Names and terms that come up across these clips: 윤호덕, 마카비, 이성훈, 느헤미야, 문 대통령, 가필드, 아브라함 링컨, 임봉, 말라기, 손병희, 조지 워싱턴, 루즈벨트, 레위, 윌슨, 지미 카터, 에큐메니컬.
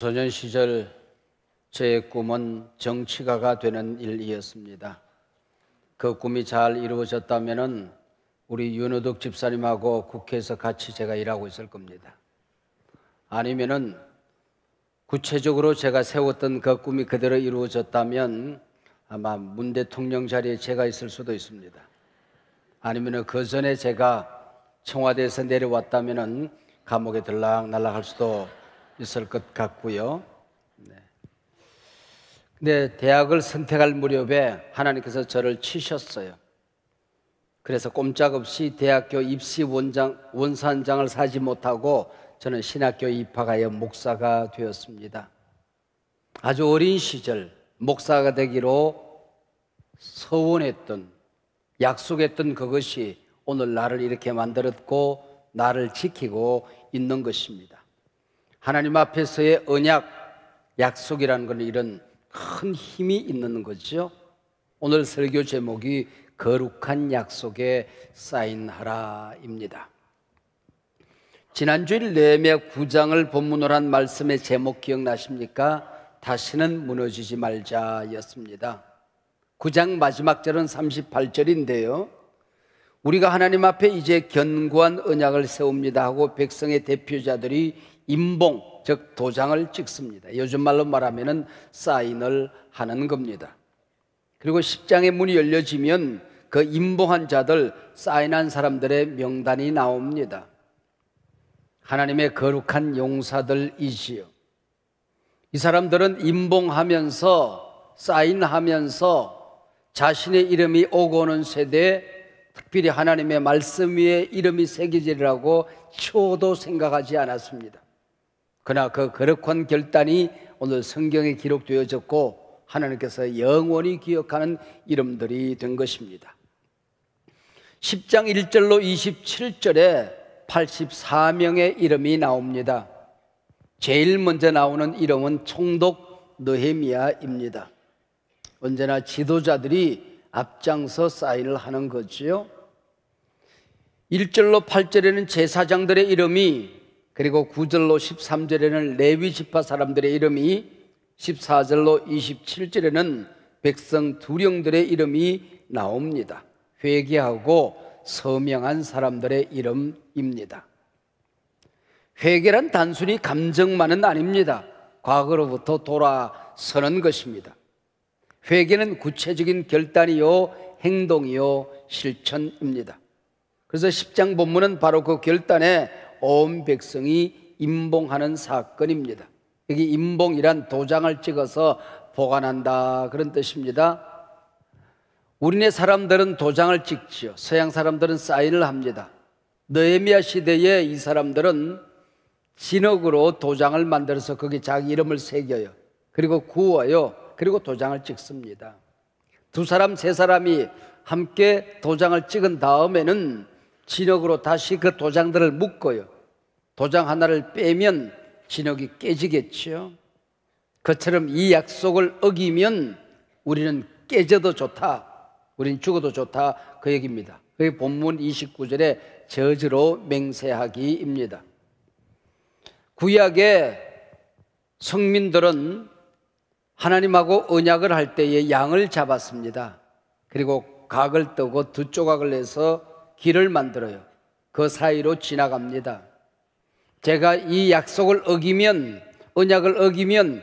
소년 시절 제 꿈은 정치가가 되는 일이었습니다. 그 꿈이 잘 이루어졌다면 우리 윤호덕 집사님하고 국회에서 같이 제가 일하고 있을 겁니다. 아니면 구체적으로 제가 세웠던 그 꿈이 그대로 이루어졌다면 아마 문 대통령 자리에 제가 있을 수도 있습니다. 아니면 그 전에 제가 청와대에서 내려왔다면 감옥에 들락날락할 수도 있을 것 같고요. 근데 대학을 선택할 무렵에 하나님께서 저를 치셨어요. 그래서 꼼짝없이 대학교 입시 원산장을 사지 못하고 저는 신학교에 입학하여 목사가 되었습니다. 아주 어린 시절 목사가 되기로 소원했던, 약속했던 그것이 오늘 나를 이렇게 만들었고 나를 지키고 있는 것입니다. 하나님 앞에서의 언약, 약속이라는 것은 이런 큰 힘이 있는 거죠. 오늘 설교 제목이 거룩한 약속에 사인하라입니다. 지난주일 느헤미야 9장을 본문으로 한 말씀의 제목 기억나십니까? 다시는 무너지지 말자였습니다. 9장 마지막 절은 38절인데요 우리가 하나님 앞에 이제 견고한 언약을 세웁니다 하고 백성의 대표자들이 임봉, 즉 도장을 찍습니다. 요즘 말로 말하면 사인을 하는 겁니다. 그리고 10장의 문이 열려지면 그 임봉한 자들, 사인한 사람들의 명단이 나옵니다. 하나님의 거룩한 용사들이지요. 이 사람들은 임봉하면서, 사인하면서 자신의 이름이 오고 오는 세대에 특별히 하나님의 말씀 위에 이름이 새겨지리라고 초도 생각하지 않았습니다. 그러나 그 거룩한 결단이 오늘 성경에 기록되어졌고 하나님께서 영원히 기억하는 이름들이 된 것입니다. 10장 1절로 27절에 84명의 이름이 나옵니다. 제일 먼저 나오는 이름은 총독 느헤미야입니다. 언제나 지도자들이 앞장서 사인을 하는 거지요. 1절로 8절에는 제사장들의 이름이, 그리고 9절로 13절에는 레위 지파 사람들의 이름이, 14절로 27절에는 백성 두령들의 이름이 나옵니다. 회개하고 서명한 사람들의 이름입니다. 회개란 단순히 감정만은 아닙니다. 과거로부터 돌아서는 것입니다. 회개는 구체적인 결단이요, 행동이요, 실천입니다. 그래서 10장 본문은 바로 그 결단에 온 백성이 임봉하는 사건입니다. 여기 임봉이란 도장을 찍어서 보관한다, 그런 뜻입니다. 우리네 사람들은 도장을 찍지요. 서양 사람들은 사인을 합니다. 느헤미야 시대에 이 사람들은 진흙으로 도장을 만들어서 거기 자기 이름을 새겨요. 그리고 구워요. 그리고 도장을 찍습니다. 두 사람, 세 사람이 함께 도장을 찍은 다음에는 진흙으로 다시 그 도장들을 묶어요. 도장 하나를 빼면 진흙이 깨지겠죠. 그처럼 이 약속을 어기면 우리는 깨져도 좋다, 우리는 죽어도 좋다, 그 얘기입니다. 그게 본문 29절에 저주로 맹세하기입니다. 구약의 성민들은 하나님하고 언약을 할 때에 양을 잡았습니다. 그리고 각을 뜨고 두 조각을 내서 길을 만들어요. 그 사이로 지나갑니다. 제가 이 약속을 어기면, 언약을 어기면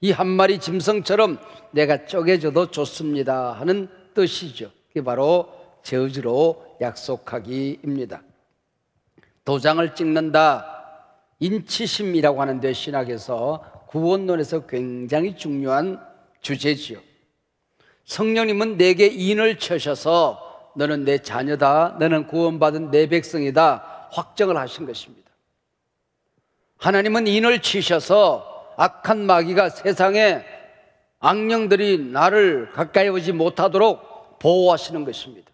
이 한 마리 짐승처럼 내가 쪼개져도 좋습니다 하는 뜻이죠. 그게 바로 저주로 약속하기입니다. 도장을 찍는다, 인치심이라고 하는데 신학에서, 구원론에서 굉장히 중요한 주제지요. 성령님은 내게 인을 쳐셔서 너는 내 자녀다, 너는 구원받은 내 백성이다 확정을 하신 것입니다. 하나님은 인을 치셔서 악한 마귀가, 세상에 악령들이 나를 가까이 오지 못하도록 보호하시는 것입니다.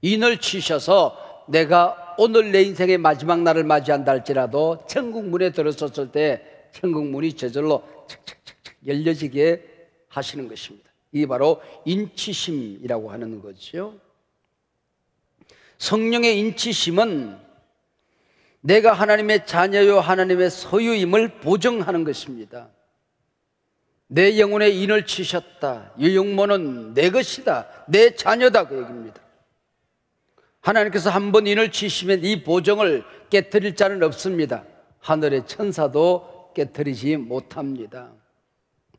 인을 치셔서 내가 오늘 내 인생의 마지막 날을 맞이한다 할지라도 천국 문에 들어섰을 때 천국 문이 저절로 착착착착 열려지게 하시는 것입니다. 이게 바로 인치심이라고 하는 거죠. 성령의 인치심은 내가 하나님의 자녀요 하나님의 소유임을 보증하는 것입니다. 내 영혼의 인을 치셨다. 이 영혼은 내 것이다, 내 자녀다, 그 얘기입니다. 하나님께서 한 번 인을 치시면 이 보증을 깨뜨릴 자는 없습니다. 하늘의 천사도 깨뜨리지 못합니다.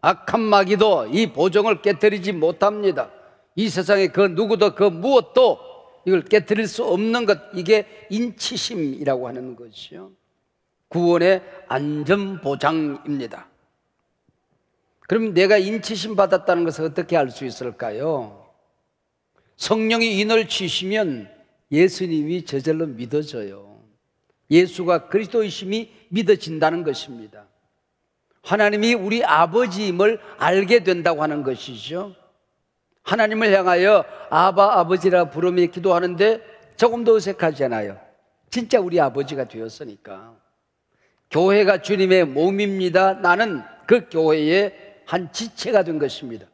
악한 마귀도 이 보증을 깨뜨리지 못합니다. 이 세상에 그 누구도 그 무엇도 이걸 깨뜨릴 수 없는 것, 이게 인치심이라고 하는 것이요, 구원의 안전보장입니다. 그럼 내가 인치심 받았다는 것을 어떻게 알 수 있을까요? 성령이 인을 치시면 예수님이 저절로 믿어져요. 예수가 그리스도이심이 믿어진다는 것입니다. 하나님이 우리 아버지임을 알게 된다고 하는 것이죠. 하나님을 향하여 아바, 아버지라 부르며 기도하는데 조금 더 어색하지 않아요. 진짜 우리 아버지가 되었으니까. 교회가 주님의 몸입니다. 나는 그 교회의 한 지체가 된 것입니다.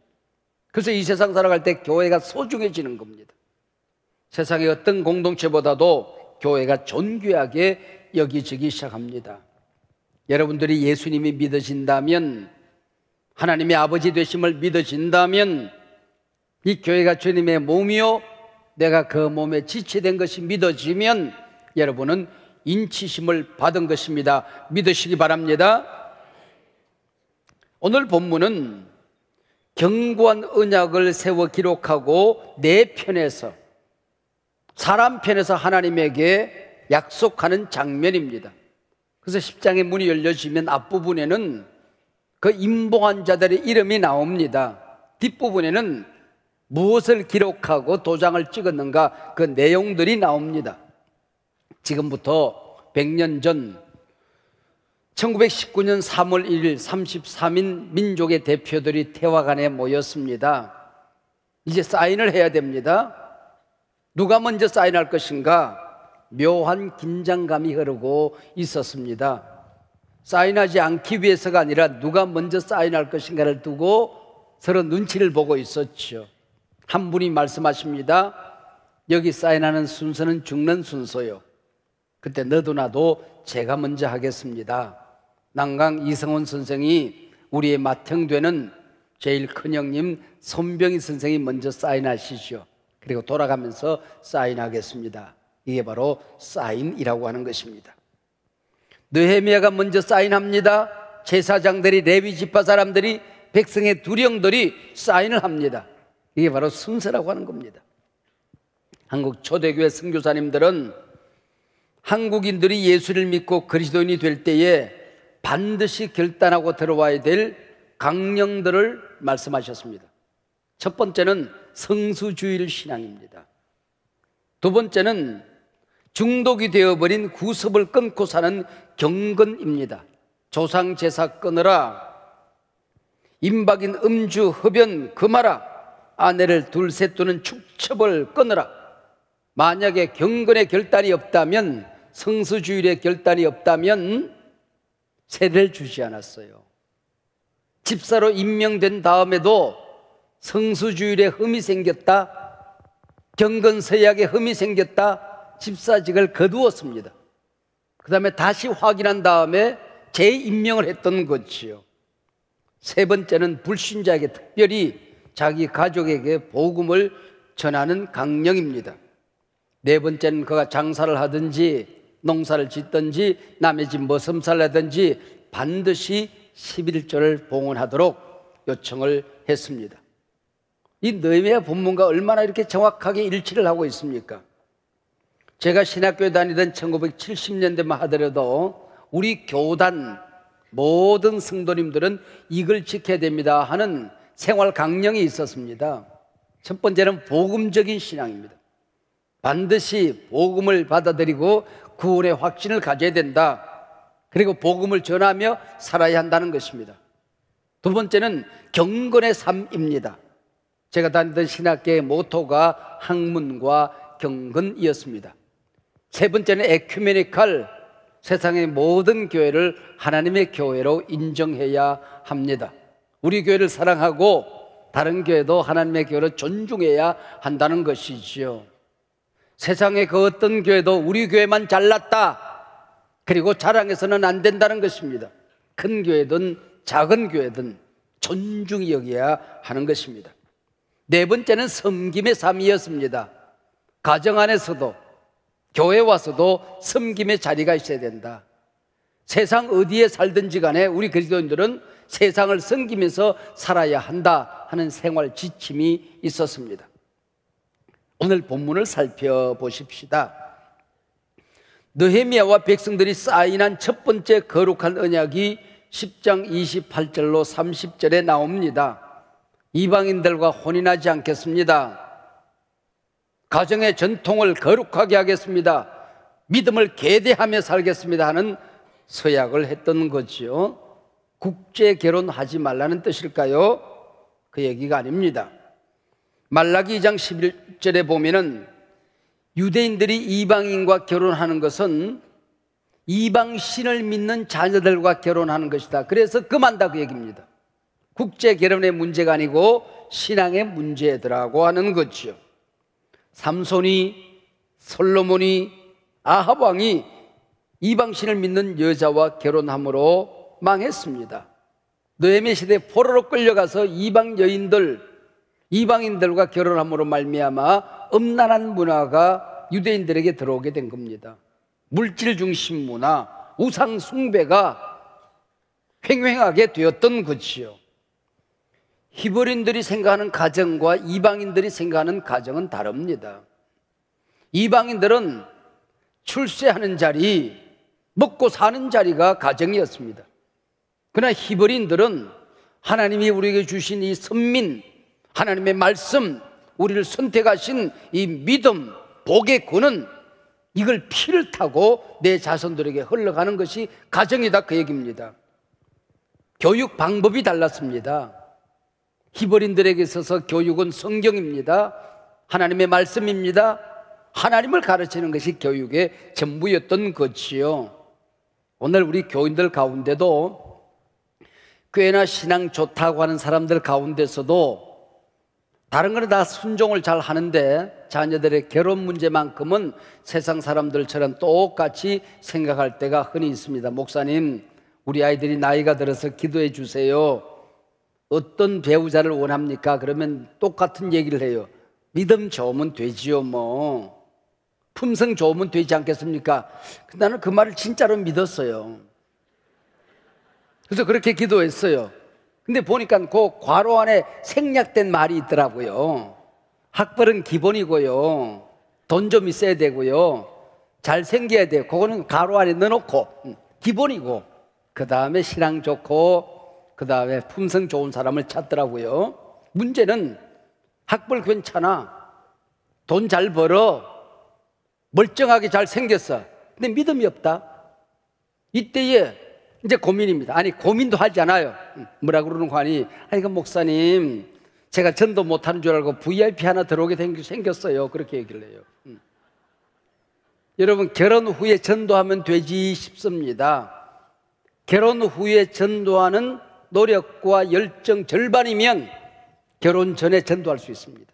그래서 이 세상 살아갈 때 교회가 소중해지는 겁니다. 세상의 어떤 공동체보다도 교회가 존귀하게 여기지기 시작합니다. 여러분들이 예수님이 믿어진다면, 하나님의 아버지 되심을 믿어진다면, 이 교회가 주님의 몸이요 내가 그 몸에 지체된 것이 믿어지면 여러분은 인치심을 받은 것입니다. 믿으시기 바랍니다. 오늘 본문은 견고한 언약을 세워 기록하고 내 편에서, 사람 편에서 하나님에게 약속하는 장면입니다. 그래서 10장의 문이 열려지면 앞부분에는 그 임봉한 자들의 이름이 나옵니다. 뒷부분에는 무엇을 기록하고 도장을 찍었는가, 그 내용들이 나옵니다. 지금부터 100년 전 1919년 3월 1일 33인 민족의 대표들이 태화관에 모였습니다. 이제 사인을 해야 됩니다. 누가 먼저 사인할 것인가? 묘한 긴장감이 흐르고 있었습니다. 사인하지 않기 위해서가 아니라 누가 먼저 사인할 것인가를 두고 서로 눈치를 보고 있었죠. 한 분이 말씀하십니다. 여기 사인하는 순서는 죽는 순서요. 그때 너도 나도 제가 먼저 하겠습니다. 난강 이성훈 선생이 우리의 맏형되는 제일 큰형님 손병희 선생이 먼저 사인하시죠. 그리고 돌아가면서 사인하겠습니다. 이게 바로 사인이라고 하는 것입니다. 느헤미야가 먼저 사인합니다. 제사장들이, 레위 지파 사람들이, 백성의 두령들이 사인을 합니다. 이게 바로 순서라고 하는 겁니다. 한국 초대교회 선교사님들은 한국인들이 예수를 믿고 그리스도인이 될 때에 반드시 결단하고 들어와야 될 강령들을 말씀하셨습니다. 첫 번째는 성수주일 신앙입니다. 두 번째는 중독이 되어버린 구습을 끊고 사는 경건입니다. 조상 제사 끊으라, 임박인 음주 흡연 금하라, 아내를 둘, 셋 두는 축첩을 끊으라. 만약에 경건의 결단이 없다면, 성수주일의 결단이 없다면 세례를 주지 않았어요. 집사로 임명된 다음에도 성수주일에 흠이 생겼다, 경건서약에 흠이 생겼다, 집사직을 거두었습니다. 그 다음에 다시 확인한 다음에 재임명을 했던 거지요. 세 번째는 불신자에게 특별히 자기 가족에게 복음을 전하는 강령입니다. 네 번째는 그가 장사를 하든지 농사를 짓든지 남의 집 머슴살 하든지 반드시 11조를 봉헌하도록 요청을 했습니다. 이 느헤미야 본문과 얼마나 이렇게 정확하게 일치를 하고 있습니까? 제가 신학교에 다니던 1970년대만 하더라도 우리 교단 모든 성도님들은 이걸 지켜야 됩니다 하는 생활 강령이 있었습니다. 첫 번째는 복음적인 신앙입니다. 반드시 복음을 받아들이고 구원의 확신을 가져야 된다. 그리고 복음을 전하며 살아야 한다는 것입니다. 두 번째는 경건의 삶입니다. 제가 다니던 신학계의 모토가 학문과 경건이었습니다. 세 번째는 에큐메니컬, 세상의 모든 교회를 하나님의 교회로 인정해야 합니다. 우리 교회를 사랑하고 다른 교회도 하나님의 교회로 존중해야 한다는 것이지요. 세상의 그 어떤 교회도 우리 교회만 잘났다, 그리고 자랑해서는 안 된다는 것입니다. 큰 교회든 작은 교회든 존중이 여겨야 하는 것입니다. 네 번째는 섬김의 삶이었습니다. 가정 안에서도 교회 와서도 섬김의 자리가 있어야 된다. 세상 어디에 살든지 간에 우리 그리스도인들은 세상을 섬기면서 살아야 한다 하는 생활 지침이 있었습니다. 오늘 본문을 살펴보십시다. 느헤미야와 백성들이 사인한 첫 번째 거룩한 언약이 10장 28절로 30절에 나옵니다. 이방인들과 혼인하지 않겠습니다. 가정의 전통을 거룩하게 하겠습니다. 믿음을 계대하며 살겠습니다 하는 서약을 했던 거지요. 국제 결혼하지 말라는 뜻일까요? 그 얘기가 아닙니다. 말라기 2장 11절에 보면은 유대인들이 이방인과 결혼하는 것은 이방신을 믿는 자녀들과 결혼하는 것이다. 그래서 금한다 그 얘기입니다. 국제 결혼의 문제가 아니고 신앙의 문제더라고 하는 거죠. 삼손이, 솔로몬이, 아합 왕이 이방신을 믿는 여자와 결혼함으로 망했습니다. 느헤미야 시대에 포로로 끌려가서 이방 여인들, 이방인들과 결혼함으로 말미암아 음란한 문화가 유대인들에게 들어오게 된 겁니다. 물질 중심 문화, 우상 숭배가 횡행하게 되었던 것이요. 히브리인들이 생각하는 가정과 이방인들이 생각하는 가정은 다릅니다. 이방인들은 출세하는 자리, 먹고 사는 자리가 가정이었습니다. 그러나 히브리인들은 하나님이 우리에게 주신 이 선민, 하나님의 말씀, 우리를 선택하신 이 믿음, 복의 권은 이걸 피를 타고 내 자손들에게 흘러가는 것이 가정이다 그 얘기입니다. 교육 방법이 달랐습니다. 히브리인들에게 있어서 교육은 성경입니다. 하나님의 말씀입니다. 하나님을 가르치는 것이 교육의 전부였던 것이요. 오늘 우리 교인들 가운데도 꽤나 신앙 좋다고 하는 사람들 가운데서도 다른 거는 다 순종을 잘 하는데 자녀들의 결혼 문제만큼은 세상 사람들처럼 똑같이 생각할 때가 흔히 있습니다. 목사님, 우리 아이들이 나이가 들어서 기도해 주세요. 어떤 배우자를 원합니까? 그러면 똑같은 얘기를 해요. 믿음 좋으면 되지요, 뭐. 품성 좋으면 되지 않겠습니까? 나는 그 말을 진짜로 믿었어요. 그래서 그렇게 기도했어요. 근데 보니까 그 괄호 안에 생략된 말이 있더라고요. 학벌은 기본이고요. 돈 좀 있어야 되고요. 잘생겨야 돼요. 그거는 괄호 안에 넣어놓고 기본이고, 그 다음에 신앙 좋고, 그 다음에 품성 좋은 사람을 찾더라고요. 문제는 학벌 괜찮아, 돈 잘 벌어, 멀쩡하게 잘생겼어. 근데 믿음이 없다. 이때에 이제 고민입니다. 아니, 고민도 하지 않아요. 뭐라 그러는 거 아니? 아니, 그 목사님, 제가 전도 못하는 줄 알고 VIP 하나 들어오게 생겼어요. 그렇게 얘기를 해요. 여러분, 결혼 후에 전도하면 되지 싶습니다. 결혼 후에 전도하는 노력과 열정 절반이면 결혼 전에 전도할 수 있습니다.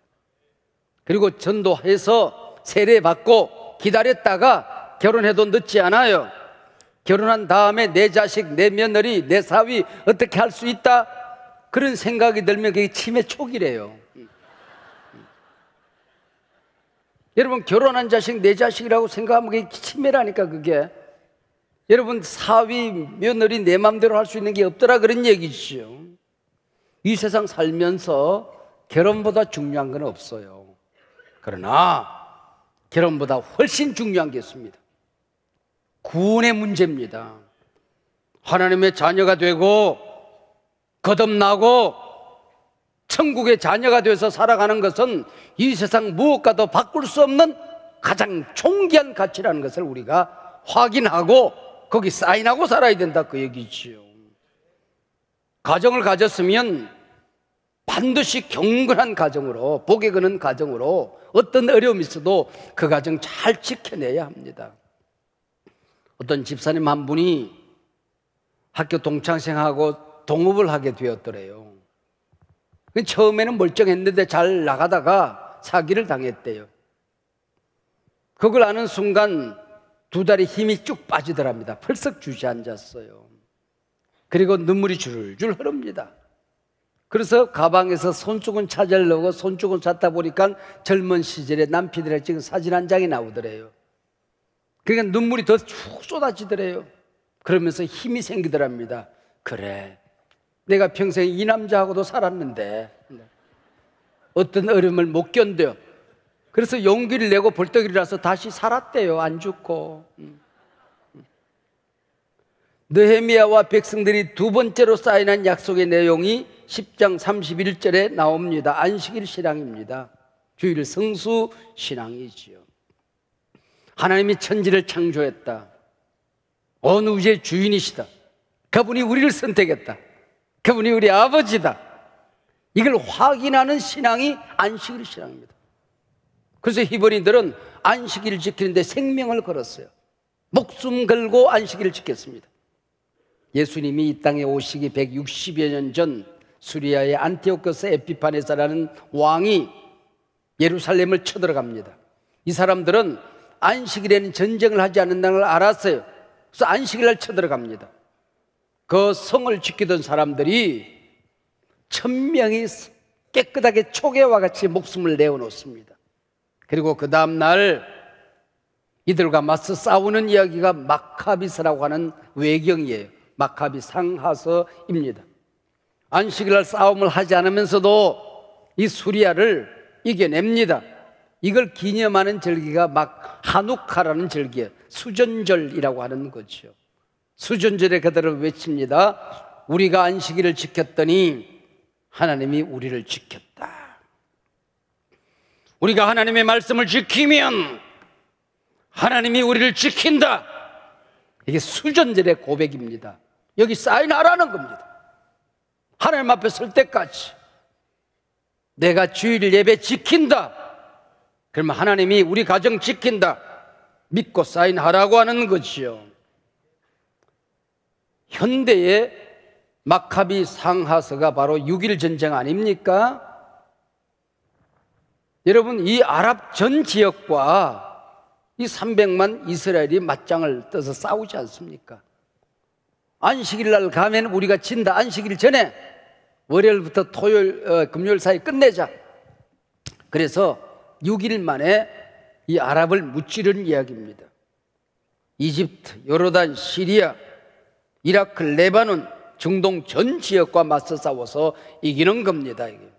그리고 전도해서 세례받고 기다렸다가 결혼해도 늦지 않아요. 결혼한 다음에 내 자식, 내 며느리, 내 사위 어떻게 할 수 있다? 그런 생각이 들면 그게 치매 초기래요. 여러분, 결혼한 자식, 내 자식이라고 생각하면 그게 치매라니까 그게. 여러분, 사위, 며느리 내 마음대로 할 수 있는 게 없더라 그런 얘기죠. 이 세상 살면서 결혼보다 중요한 건 없어요. 그러나 결혼보다 훨씬 중요한 게 있습니다. 구원의 문제입니다. 하나님의 자녀가 되고 거듭나고 천국의 자녀가 돼서 살아가는 것은 이 세상 무엇과도 바꿀 수 없는 가장 존귀한 가치라는 것을 우리가 확인하고 거기 사인하고 살아야 된다 그 얘기지요. 가정을 가졌으면 반드시 경건한 가정으로, 복에 거는 가정으로, 어떤 어려움이 있어도 그 가정 잘 지켜내야 합니다. 어떤 집사님 한 분이 학교 동창생하고 동업을 하게 되었더래요. 처음에는 멀쩡했는데 잘 나가다가 사기를 당했대요. 그걸 아는 순간 두 다리 힘이 쭉 빠지더랍니다. 펄썩 주저앉았어요. 그리고 눈물이 줄줄 흐릅니다. 그래서 가방에서 손주곤 찾으려고 손주곤 찾다 보니까 젊은 시절에 남편이랑 찍은 사진 한 장이 나오더래요. 그러니까 눈물이 더 쭉 쏟아지더래요. 그러면서 힘이 생기더랍니다. 그래, 내가 평생 이 남자하고도 살았는데 어떤 어려움을 못 견뎌. 그래서 용기를 내고 벌떡일어나서 다시 살았대요. 안 죽고. 느헤미야와 백성들이 두 번째로 사인한 약속의 내용이 10장 31절에 나옵니다. 안식일 신앙입니다. 주일 성수 신앙이지요. 하나님이 천지를 창조했다. 온 우주의 주인이시다. 그분이 우리를 선택했다. 그분이 우리 아버지다. 이걸 확인하는 신앙이 안식일 신앙입니다. 그래서 히브리인들은 안식일을 지키는데 생명을 걸었어요. 목숨 걸고 안식일을 지켰습니다. 예수님이 이 땅에 오시기 160여 년 전 수리아의 안티오커스 에피파네사라는 왕이 예루살렘을 쳐들어갑니다. 이 사람들은 안식일에는 전쟁을 하지 않는다는 걸 알았어요. 그래서 안식일날 쳐들어갑니다. 그 성을 지키던 사람들이 1000명이 깨끗하게 초계와 같이 목숨을 내어놓습니다. 그리고 그 다음날 이들과 맞서 싸우는 이야기가 마카비스라고 하는 외경이에요. 마카비 상하서입니다. 안식일날 싸움을 하지 않으면서도 이 수리아를 이겨냅니다. 이걸 기념하는 절기가 막 하누카라는 절기예요. 수전절이라고 하는 거죠. 수전절에 그들은 외칩니다. 우리가 안식일을 지켰더니 하나님이 우리를 지켰다. 우리가 하나님의 말씀을 지키면 하나님이 우리를 지킨다. 이게 수전절의 고백입니다. 여기 사인하라는 겁니다. 하나님 앞에 설 때까지 내가 주일 예배 지킨다. 그러면 하나님이 우리 가정 지킨다. 믿고 사인하라고 하는 거지요. 현대의 마카비 상하서가 바로 6일 전쟁 아닙니까? 여러분, 이 아랍 전 지역과 이 300만 이스라엘이 맞짱을 떠서 싸우지 않습니까? 안식일 날 가면 우리가 진다. 안식일 전에 월요일부터 토요일, 금요일 사이 끝내자. 그래서 6일 만에 이 아랍을 무찌른 이야기입니다. 이집트, 요르단, 시리아, 이라크, 레바논, 중동 전 지역과 맞서 싸워서 이기는 겁니다. 이게.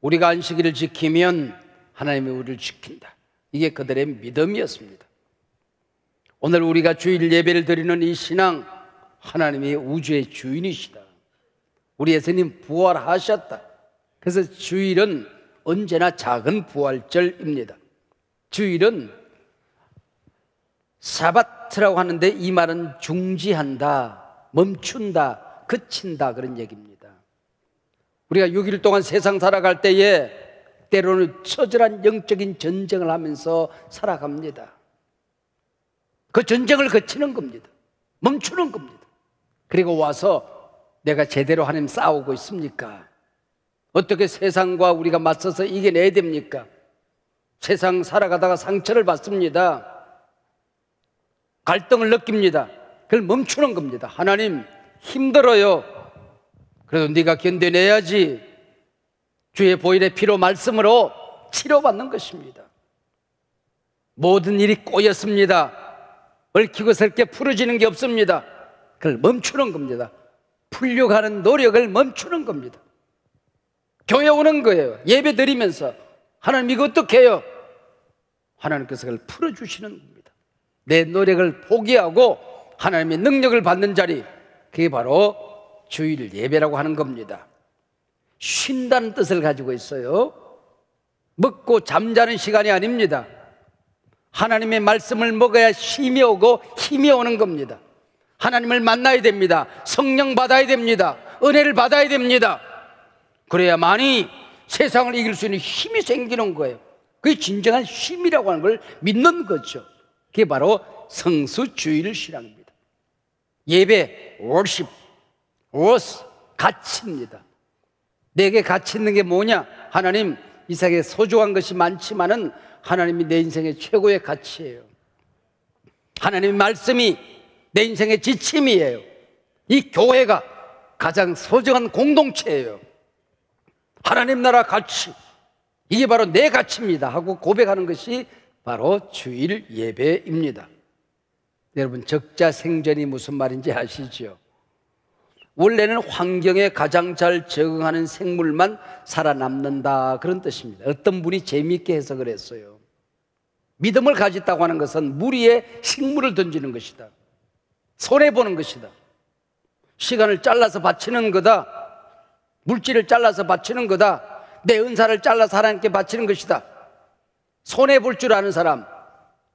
우리가 안식일을 지키면 하나님이 우리를 지킨다. 이게 그들의 믿음이었습니다. 오늘 우리가 주일 예배를 드리는 이 신앙, 하나님이 우주의 주인이시다. 우리 예수님 부활하셨다. 그래서 주일은 언제나 작은 부활절입니다. 주일은 사바트라고 하는데 이 말은 중지한다, 멈춘다, 그친다 그런 얘기입니다. 우리가 6일 동안 세상 살아갈 때에 때로는 처절한 영적인 전쟁을 하면서 살아갑니다. 그 전쟁을 거치는 겁니다. 멈추는 겁니다. 그리고 와서 내가 제대로 하나님 싸우고 있습니까? 어떻게 세상과 우리가 맞서서 이겨내야 됩니까? 세상 살아가다가 상처를 받습니다. 갈등을 느낍니다. 그걸 멈추는 겁니다. 하나님 힘들어요. 그래도 네가 견뎌내야지. 주의 보일의 피로 말씀으로 치료받는 것입니다. 모든 일이 꼬였습니다. 얽히고 설게 풀어지는 게 없습니다. 그걸 멈추는 겁니다. 풀려가는 노력을 멈추는 겁니다. 교회 오는 거예요. 예배 드리면서 하나님 이거 어떻게 해요? 하나님께서 그걸 풀어주시는 겁니다. 내 노력을 포기하고 하나님의 능력을 받는 자리, 그게 바로 주일 예배라고 하는 겁니다. 쉰다는 뜻을 가지고 있어요. 먹고 잠자는 시간이 아닙니다. 하나님의 말씀을 먹어야 힘이 오고 힘이 오는 겁니다. 하나님을 만나야 됩니다. 성령 받아야 됩니다. 은혜를 받아야 됩니다. 그래야만이 세상을 이길 수 있는 힘이 생기는 거예요. 그게 진정한 힘이라고 하는 걸 믿는 거죠. 그게 바로 성수 주일 신앙입니다. 예배, 워십, 워스, 가치입니다. 내게 가치 있는 게 뭐냐? 하나님, 이 세상에 소중한 것이 많지만은 하나님이 내 인생의 최고의 가치예요. 하나님의 말씀이 내 인생의 지침이에요. 이 교회가 가장 소중한 공동체예요. 하나님 나라 가치, 이게 바로 내 가치입니다 하고 고백하는 것이 바로 주일 예배입니다. 여러분, 적자생존이 무슨 말인지 아시죠? 원래는 환경에 가장 잘 적응하는 생물만 살아남는다, 그런 뜻입니다. 어떤 분이 재미있게 해석을 했어요. 믿음을 가졌다고 하는 것은 무리에 식물을 던지는 것이다, 손해보는 것이다, 시간을 잘라서 바치는 거다, 물질을 잘라서 바치는 거다, 내 은사를 잘라서 하나님께 바치는 것이다. 손해볼 줄 아는 사람,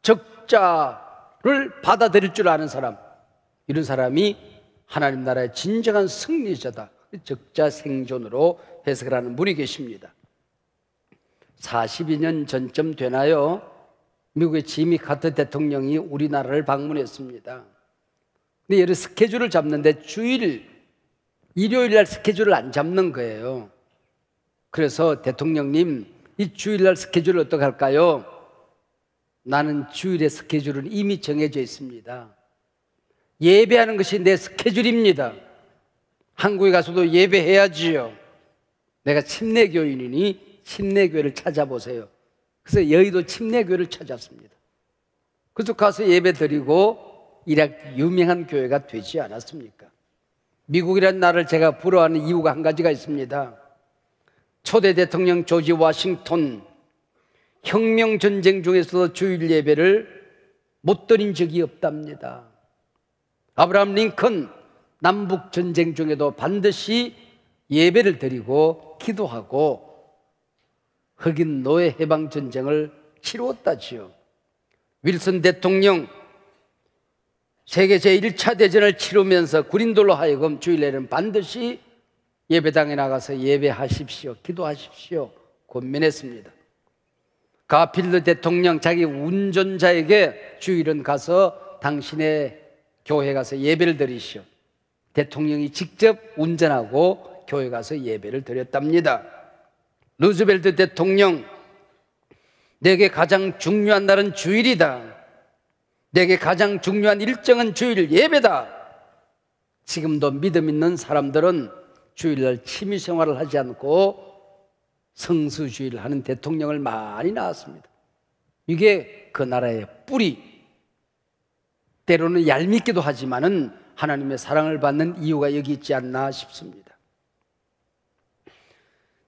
적자를 받아들일 줄 아는 사람, 이런 사람이 하나님 나라의 진정한 승리자다, 적자 생존으로 해석을 하는 분이 계십니다. 42년 전쯤 되나요, 미국의 지미 카터 대통령이 우리나라를 방문했습니다. 근데 얘를 스케줄을 잡는데 주일, 일요일날 스케줄을 안 잡는 거예요. 그래서 대통령님, 이 주일날 스케줄을 어떻게 할까요? 나는 주일의 스케줄은 이미 정해져 있습니다. 예배하는 것이 내 스케줄입니다. 한국에 가서도 예배해야지요. 내가 침례교인이니 침례교회를 찾아보세요. 그래서 여의도 침례교회를 찾았습니다. 그래서 가서 예배 드리고 이렇게 유명한 교회가 되지 않았습니까? 미국이라는 나라를 제가 부러워하는 이유가 한 가지가 있습니다. 초대 대통령 조지 워싱턴, 혁명전쟁 중에서도 주일 예배를 못 드린 적이 없답니다. 아브라함 링컨, 남북전쟁 중에도 반드시 예배를 드리고 기도하고 흑인 노예 해방전쟁을 치루었다지요. 윌슨 대통령, 세계 제1차 대전을 치르면서 군인들로 하여금 주일에는 반드시 예배당에 나가서 예배하십시오, 기도하십시오 권면했습니다. 가필드 대통령, 자기 운전자에게 주일은 가서 당신의 교회 가서 예배를 드리시오. 대통령이 직접 운전하고 교회 가서 예배를 드렸답니다. 루즈벨트 대통령, 내게 가장 중요한 날은 주일이다, 내게 가장 중요한 일정은 주일 예배다. 지금도 믿음 있는 사람들은 주일날 취미생활을 하지 않고 성수주의를 하는 대통령을 많이 낳았습니다. 이게 그 나라의 뿌리, 때로는 얄밉기도 하지만은 하나님의 사랑을 받는 이유가 여기 있지 않나 싶습니다.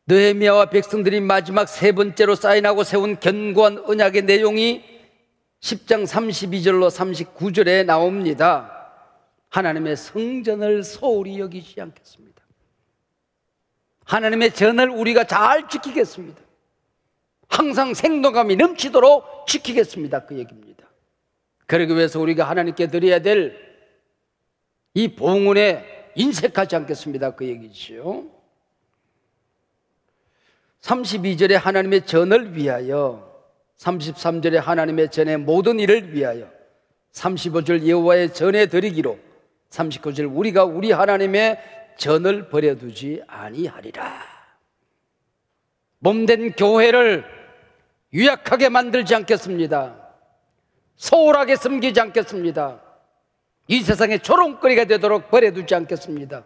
느헤미야와 백성들이 마지막 세 번째로 사인하고 세운 견고한 언약의 내용이 10장 32절로 39절에 나옵니다. 하나님의 성전을 소홀히 여기지 않겠습니다. 하나님의 전을 우리가 잘 지키겠습니다. 항상 생동감이 넘치도록 지키겠습니다, 그 얘기입니다. 그러기 위해서 우리가 하나님께 드려야 될 이 봉헌에 인색하지 않겠습니다, 그 얘기지요. 32절에 하나님의 전을 위하여, 33절에 하나님의 전의 모든 일을 위하여, 35절 여호와의 전에 드리기로, 39절 우리가 우리 하나님의 전을 버려두지 아니하리라. 몸된 교회를 유약하게 만들지 않겠습니다. 소홀하게 섬기지 않겠습니다. 이 세상의 조롱거리가 되도록 버려두지 않겠습니다.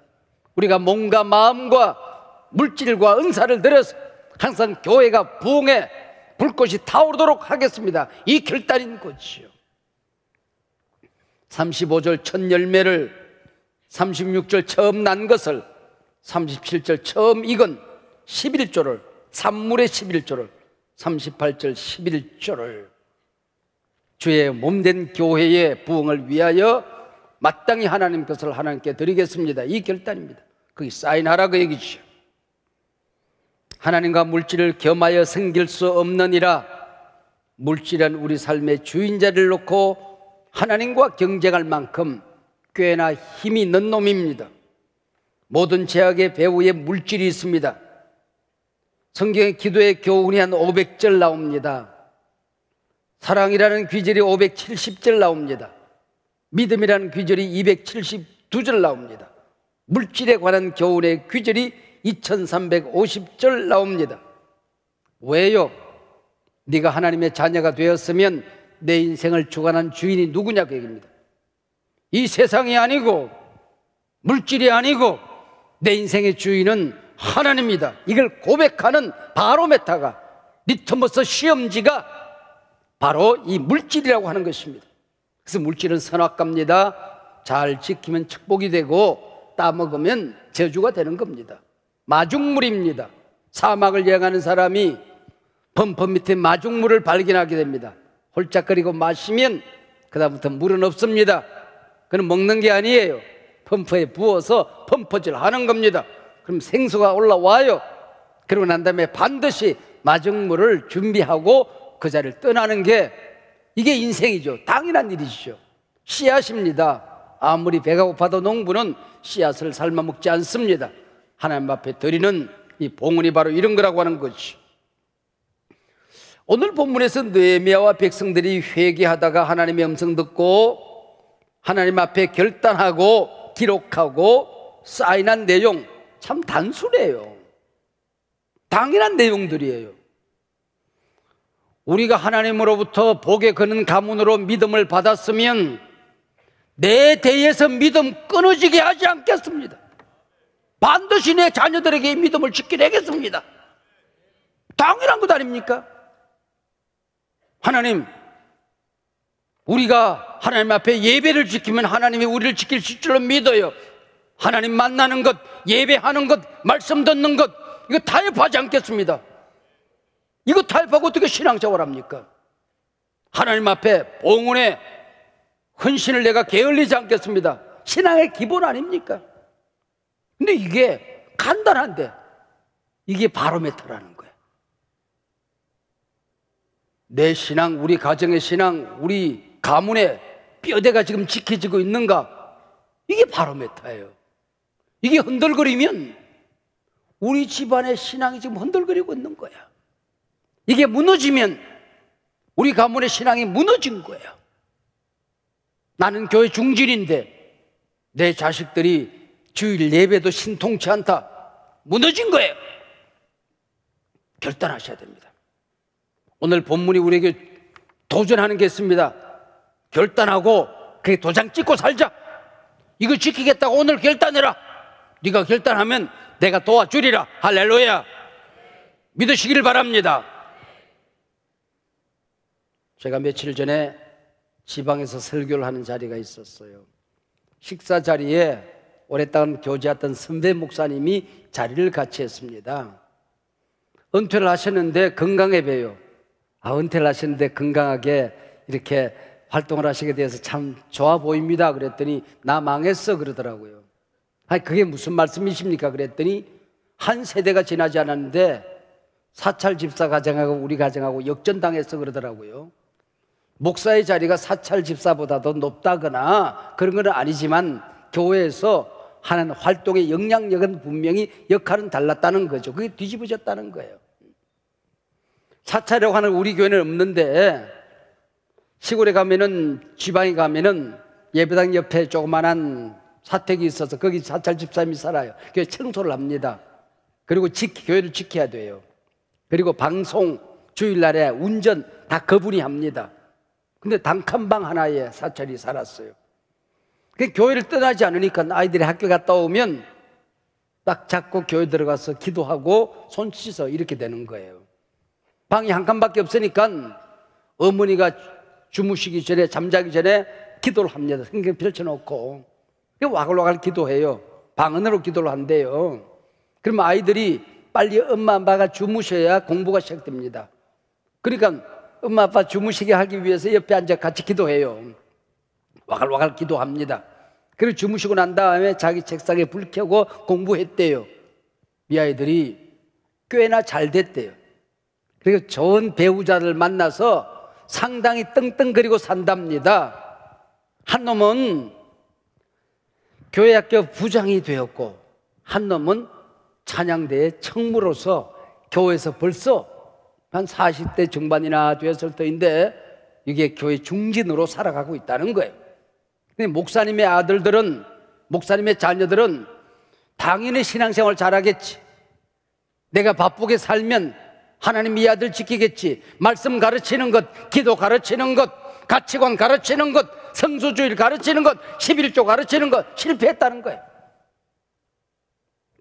우리가 몸과 마음과 물질과 은사를 들여서 항상 교회가 부흥해 불꽃이 타오르도록 하겠습니다. 이 결단인 것이요. 35절 첫 열매를, 36절 처음 난 것을, 37절 처음 익은 11조를, 산물의 11조를, 38절 11조를 주의 몸된 교회의 부흥을 위하여 마땅히 하나님 것을 하나님께 드리겠습니다, 이 결단입니다. 거기 사인하라, 그 얘기죠. 하나님과 물질을 겸하여 생길 수 없느니라. 물질은 우리 삶의 주인자를 놓고 하나님과 경쟁할 만큼 꽤나 힘이 있는 놈입니다. 모든 제약의 배후에 물질이 있습니다. 성경의 기도의 교훈이 한 500절 나옵니다. 사랑이라는 귀절이 570절 나옵니다. 믿음이라는 귀절이 272절 나옵니다. 물질에 관한 교훈의 귀절이 2350절 나옵니다. 왜요? 네가 하나님의 자녀가 되었으면 내 인생을 주관한 주인이 누구냐 그 얘기입니다. 이 세상이 아니고 물질이 아니고 내 인생의 주인은 하나님입니다. 이걸 고백하는 바로메타가 리트머스 시험지가 바로 이 물질이라고 하는 것입니다. 그래서 물질은 선악과입니다. 잘 지키면 축복이 되고 따먹으면 저주가 되는 겁니다. 마중물입니다. 사막을 여행하는 사람이 범퍼 밑에 마중물을 발견하게 됩니다. 홀짝거리고 마시면 그 다음부터 물은 없습니다. 그건 먹는 게 아니에요. 펌프에 부어서 펌프질 하는 겁니다. 그럼 생수가 올라와요. 그러고 난 다음에 반드시 마중물을 준비하고 그 자리를 떠나는 게 이게 인생이죠. 당연한 일이죠. 씨앗입니다. 아무리 배가 고파도 농부는 씨앗을 삶아 먹지 않습니다. 하나님 앞에 드리는 이 봉헌이 바로 이런 거라고 하는 거지. 오늘 본문에서 느헤미야와 백성들이 회개하다가 하나님의 음성 듣고 하나님 앞에 결단하고 기록하고 사인한 내용 참 단순해요. 당연한 내용들이에요. 우리가 하나님으로부터 복에 거는 가문으로 믿음을 받았으면 내 대에서 믿음 끊어지게 하지 않겠습니다. 반드시 내 자녀들에게 믿음을 지켜내겠습니다. 당연한 것 아닙니까? 하나님, 우리가 하나님 앞에 예배를 지키면 하나님이 우리를 지키실 줄로 믿어요. 하나님 만나는 것, 예배하는 것, 말씀 듣는 것, 이거 타협하지 않겠습니다. 이거 타협하고 어떻게 신앙생활합니까? 하나님 앞에 봉헌에 헌신을 내가 게을리지 않겠습니다. 신앙의 기본 아닙니까? 근데 이게 간단한데 이게 바로메타라는 거예요. 내 신앙, 우리 가정의 신앙, 우리 가문의 뼈대가 지금 지켜지고 있는가? 이게 바로메타예요. 이게 흔들거리면 우리 집안의 신앙이 지금 흔들거리고 있는 거야. 이게 무너지면 우리 가문의 신앙이 무너진 거야. 나는 교회 중진인데 내 자식들이 주일 예배도 신통치 않다. 무너진 거예요. 결단하셔야 됩니다. 오늘 본문이 우리에게 도전하는 게 있습니다. 결단하고 그게 도장 찍고 살자. 이거 지키겠다고 오늘 결단해라. 네가 결단하면 내가 도와주리라. 할렐루야. 믿으시길 바랍니다. 제가 며칠 전에 지방에서 설교를 하는 자리가 있었어요. 식사 자리에 오랫동안 교제했던 선배 목사님이 자리를 같이 했습니다. 은퇴를 하셨는데 건강해 봬요. 은퇴를 하시는데 건강하게 이렇게 활동을 하시게 돼서 참 좋아 보입니다. 그랬더니 나 망했어 그러더라고요. 아니 그게 무슨 말씀이십니까? 그랬더니 한 세대가 지나지 않았는데 사찰 집사 가정하고 우리 가정하고 역전당했어 그러더라고요. 목사의 자리가 사찰 집사보다도 높다거나 그런 건 아니지만 교회에서 하는 활동의 영향력은 분명히 역할은 달랐다는 거죠. 그게 뒤집어졌다는 거예요. 사찰이라고 하는 우리 교회는 없는데 시골에 가면은 지방에 가면은 예배당 옆에 조그만한 사택이 있어서 거기 사찰 집사님이 살아요. 교회 청소를 합니다. 그리고 교회를 지켜야 돼요. 그리고 방송, 주일날에 운전 다 그분이 합니다. 근데 단칸방 하나에 사찰이 살았어요. 교회를 떠나지 않으니까 아이들이 학교 갔다 오면 딱 잡고 교회 들어가서 기도하고 손 씻어 이렇게 되는 거예요. 방이 한 칸밖에 없으니까 어머니가 주무시기 전에 잠자기 전에 기도를 합니다. 성경 펼쳐놓고 와글와글 기도해요. 방 안으로 기도를 한대요. 그러면 아이들이 빨리 엄마 아빠가 주무셔야 공부가 시작됩니다. 그러니까 엄마 아빠 주무시게 하기 위해서 옆에 앉아 같이 기도해요. 와글와글 기도합니다. 그리고 주무시고 난 다음에 자기 책상에 불 켜고 공부했대요. 이 아이들이 꽤나 잘 됐대요. 그리고 좋은 배우자를 만나서 상당히 떵떵거리고 산답니다. 한 놈은 교회학교 부장이 되었고 한 놈은 찬양대의 청무로서 교회에서 벌써 한 40대 중반이나 되었을 때인데 이게 교회 중진으로 살아가고 있다는 거예요. 근데 목사님의 아들들은 목사님의 자녀들은 당연히 신앙생활 잘하겠지. 내가 바쁘게 살면 하나님 이 아들 지키겠지. 말씀 가르치는 것, 기도 가르치는 것, 가치관 가르치는 것, 성수주의를 가르치는 것, 11조 가르치는 것 실패했다는 거예요.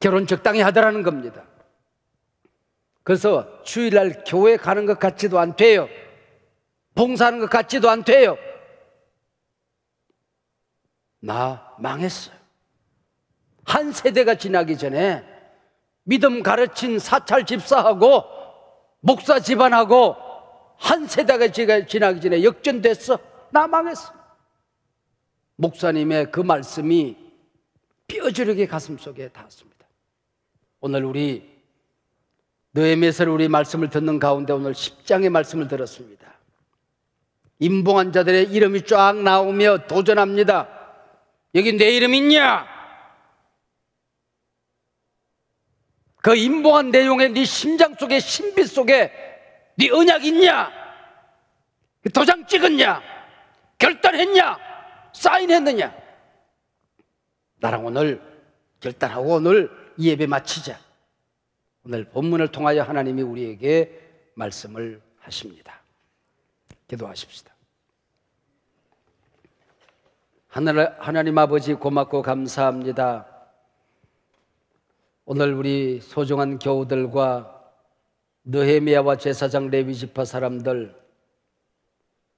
결혼 적당히 하더라는 겁니다. 그래서 주일날 교회 가는 것 같지도 안 돼요. 봉사하는 것 같지도 안 돼요. 나 망했어요. 한 세대가 지나기 전에 믿음 가르친 사찰 집사하고 목사 집안하고 한 세대가 지나기 전에 역전됐어. 나 망했어. 목사님의 그 말씀이 뼈저리게 가슴속에 닿았습니다. 오늘 우리 느헤미야서 우리 말씀을 듣는 가운데 오늘 10장의 말씀을 들었습니다. 임봉한 자들의 이름이 쫙 나오며 도전합니다. 여기 내 이름 있냐? 그 임봉한 내용에 네 심장 속에 신비 속에 네 언약 있냐? 도장 찍었냐? 결단했냐? 사인했느냐? 나랑 오늘 결단하고 오늘 이 예배 마치자. 오늘 본문을 통하여 하나님이 우리에게 말씀을 하십니다. 기도하십시다. 하나님 아버지 고맙고 감사합니다. 오늘 우리 소중한 교우들과 느헤미야와 제사장 레위 지파 사람들,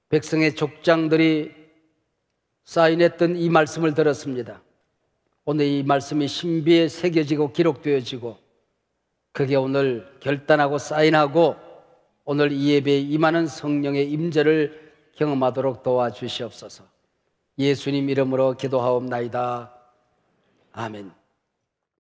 백성의 족장들이 사인했던 이 말씀을 들었습니다. 오늘 이 말씀이 신비에 새겨지고 기록되어지고 그게 오늘 결단하고 사인하고 오늘 이 예배에 임하는 성령의 임재를 경험하도록 도와주시옵소서. 예수님 이름으로 기도하옵나이다. 아멘.